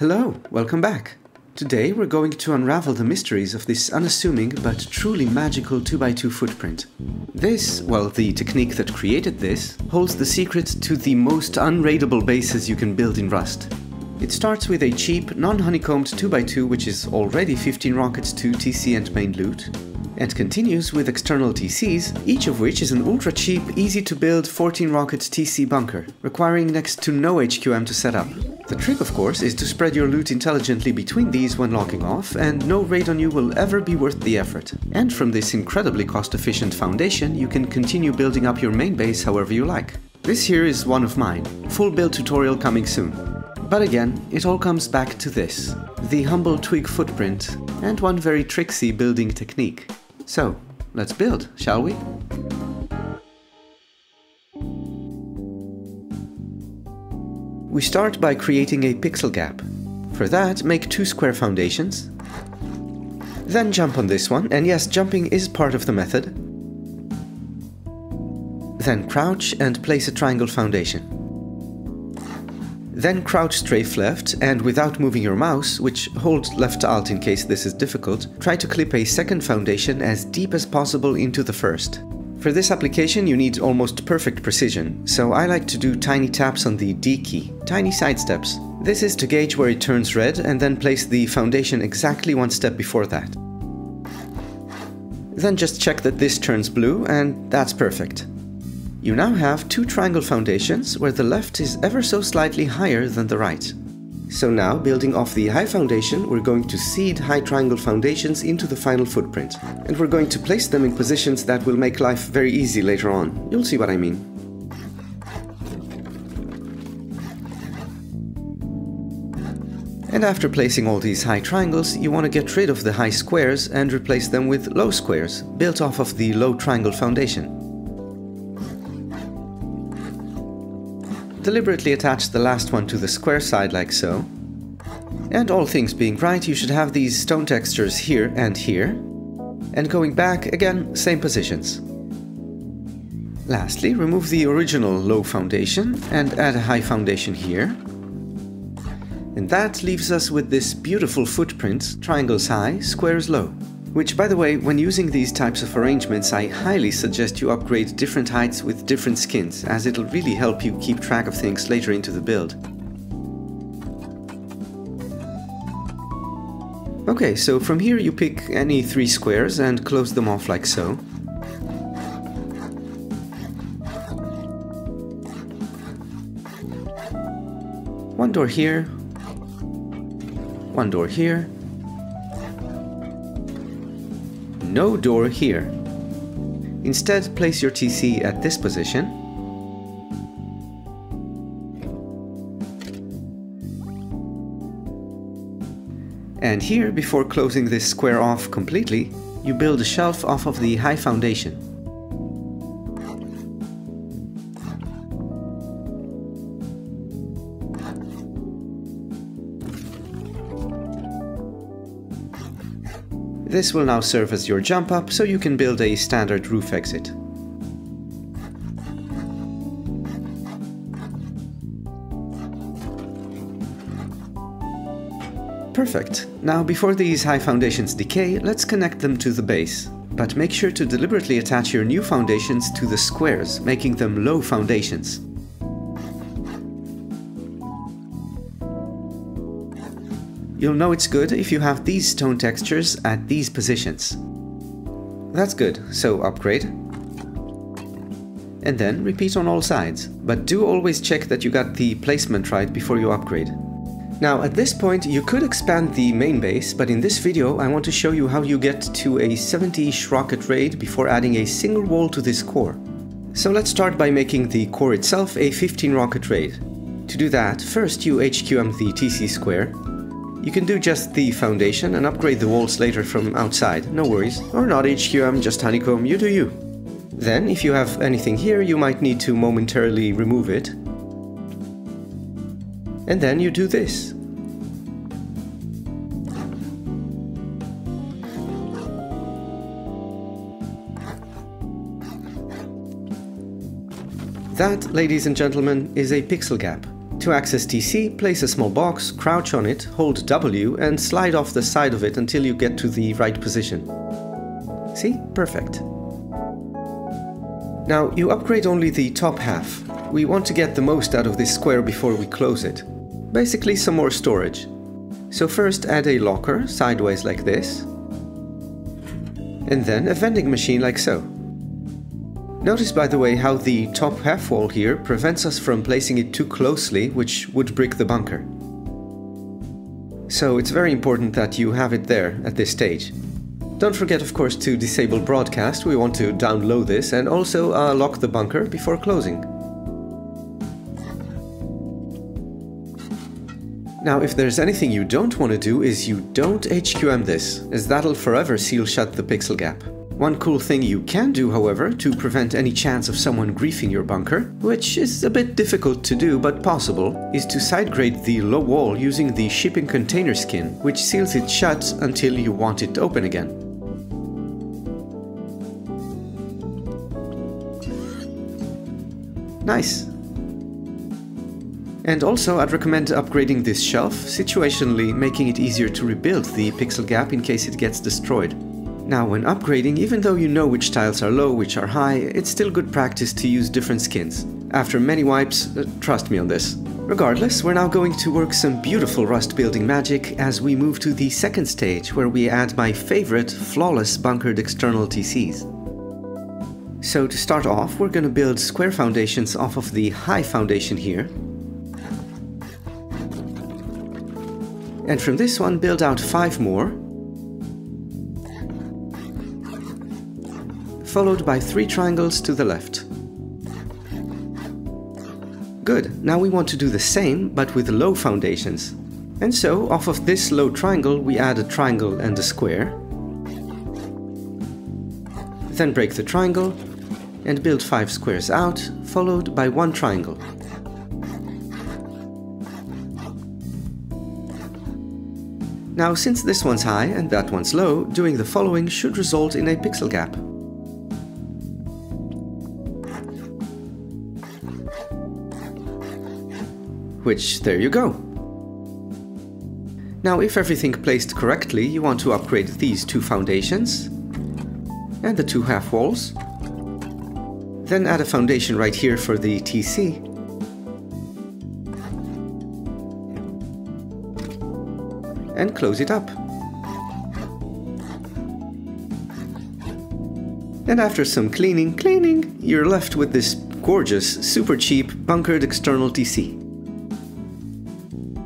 Hello, welcome back! Today we're going to unravel the mysteries of this unassuming but truly magical 2x2 footprint. This, well, the technique that created this, holds the secret to the most unraidable bases you can build in Rust. It starts with a cheap, non-honeycombed 2x2 which is already 15 rockets to TC and main loot, and continues with external TCs, each of which is an ultra-cheap, easy-to-build 14-rocket TC bunker, requiring next to no HQM to set up. The trick, of course, is to spread your loot intelligently between these when locking off, and no raid on you will ever be worth the effort. And from this incredibly cost-efficient foundation, you can continue building up your main base however you like. This here is one of mine, full build tutorial coming soon. But again, it all comes back to this, the humble twig footprint, and one very tricksy building technique. So, let's build, shall we? We start by creating a pixel gap. For that, make two square foundations. Then jump on this one, and yes, jumping is part of the method. Then crouch and place a triangle foundation. Then crouch strafe left, and without moving your mouse, which hold left alt in case this is difficult, try to clip a second foundation as deep as possible into the first. For this application you need almost perfect precision, so I like to do tiny taps on the D key, tiny side steps. This is to gauge where it turns red and then place the foundation exactly one step before that. Then just check that this turns blue and that's perfect. You now have two triangle foundations where the left is ever so slightly higher than the right. So now, building off the high foundation, we're going to seed high triangle foundations into the final footprint. And we're going to place them in positions that will make life very easy later on. You'll see what I mean. And after placing all these high triangles, you want to get rid of the high squares and replace them with low squares, built off of the low triangle foundation. Deliberately attach the last one to the square side like so. And all things being right, you should have these stone textures here. And going back, again, same positions. Lastly, remove the original low foundation and add a high foundation here. And that leaves us with this beautiful footprint, triangles high, squares low. Which, by the way, when using these types of arrangements, I highly suggest you upgrade different heights with different skins, as it'll really help you keep track of things later into the build. Okay, so from here you pick any three squares and close them off like so. One door here, one door here, no door here. Instead, place your TC at this position. And here, before closing this square off completely, you build a shelf off of the high foundation. This will now serve as your jump up, so you can build a standard roof exit. Perfect! Now, before these high foundations decay, let's connect them to the base. But make sure to deliberately attach your new foundations to the squares, making them low foundations. You'll know it's good if you have these stone textures at these positions. That's good, so upgrade. And then repeat on all sides, but do always check that you got the placement right before you upgrade. Now at this point you could expand the main base, but in this video I want to show you how you get to a 70-ish rocket raid before adding a single wall to this core. So let's start by making the core itself a 15 rocket raid. To do that, first you HQM the TC square. You can do just the foundation and upgrade the walls later from outside, no worries. Or not HQM, just honeycomb, you do you. Then, if you have anything here, you might need to momentarily remove it. And then you do this. That, ladies and gentlemen, is a pixel gap. To access TC, place a small box, crouch on it, hold W and slide off the side of it until you get to the right position. See? Perfect. Now you upgrade only the top half. We want to get the most out of this square before we close it. Basically some more storage. So first add a locker, sideways like this, and then a vending machine like so. Notice by the way how the top half wall here prevents us from placing it too closely, which would brick the bunker. So it's very important that you have it there at this stage. Don't forget of course to disable broadcast, we want to download this, and also lock the bunker before closing. Now if there's anything you don't want to do is you don't HQM this, as that'll forever seal shut the pixel gap. One cool thing you can do however, to prevent any chance of someone griefing your bunker, which is a bit difficult to do but possible, is to sidegrade the low wall using the shipping container skin, which seals it shut until you want it open again. Nice! And also I'd recommend upgrading this shelf, situationally making it easier to rebuild the pixel gap in case it gets destroyed. Now when upgrading, even though you know which tiles are low, which are high, it's still good practice to use different skins. After many wipes, trust me on this. Regardless, we're now going to work some beautiful Rust building magic as we move to the second stage where we add my favorite, flawless bunkered external TCs. So to start off, we're gonna build square foundations off of the high foundation here. And from this one, build out 5 more, followed by 3 triangles to the left. Good, now we want to do the same, but with low foundations. And so, off of this low triangle, we add a triangle and a square, then break the triangle, and build 5 squares out, followed by 1 triangle. Now since this one's high and that one's low, doing the following should result in a pixel gap. Which, there you go! Now if everything placed correctly, you want to upgrade these 2 foundations and the 2 half walls, then add a foundation right here for the TC. And close it up. And after some cleaning, you're left with this gorgeous, super cheap, bunkered external TC.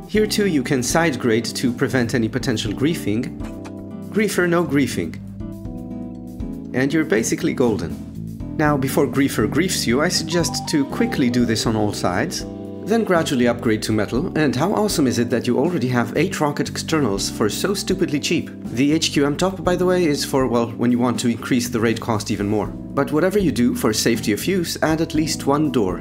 Here too you can side grade to prevent any potential griefing. Griefer, no griefing. And you're basically golden. Now before griefer griefs you, I suggest to quickly do this on all sides. Then gradually upgrade to metal, and how awesome is it that you already have 8 rocket externals for so stupidly cheap? The HQM top, by the way, is for, well, when you want to increase the raid cost even more. But whatever you do, for safety of use, add at least 1 door.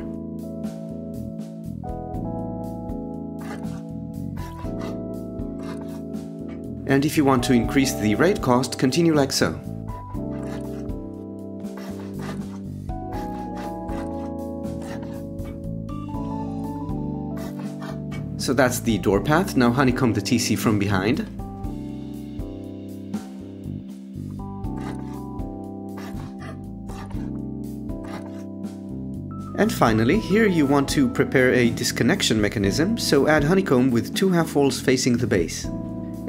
And if you want to increase the raid cost, continue like so. So that's the door path, now honeycomb the TC from behind. And finally, here you want to prepare a disconnection mechanism, so add honeycomb with 2 half walls facing the base.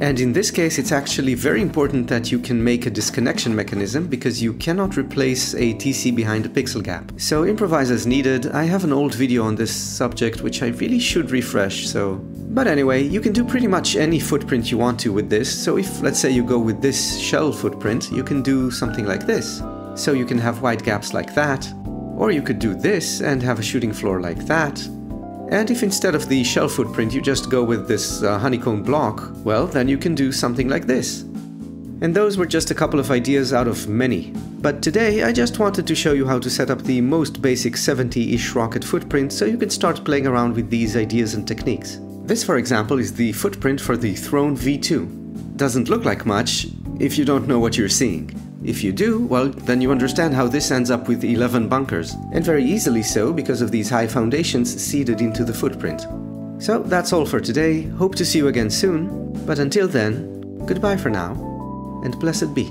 And in this case it's actually very important that you can make a disconnection mechanism, because you cannot replace a TC behind a pixel gap. So improvise as needed, I have an old video on this subject which I really should refresh, so... But anyway, you can do pretty much any footprint you want to with this, so if, let's say, you go with this shell footprint, you can do something like this. So you can have wide gaps like that, or you could do this and have a shooting floor like that. And if instead of the shell footprint you just go with this honeycomb block, well, then you can do something like this. And those were just a couple of ideas out of many. But today I just wanted to show you how to set up the most basic 70-ish rocket footprint so you can start playing around with these ideas and techniques. This, for example, is the footprint for the Throne V2. Doesn't look like much if you don't know what you're seeing. If you do, well, then you understand how this ends up with 11 bunkers, and very easily so because of these high foundations seeded into the footprint. So that's all for today, hope to see you again soon, but until then, goodbye for now, and blessed be.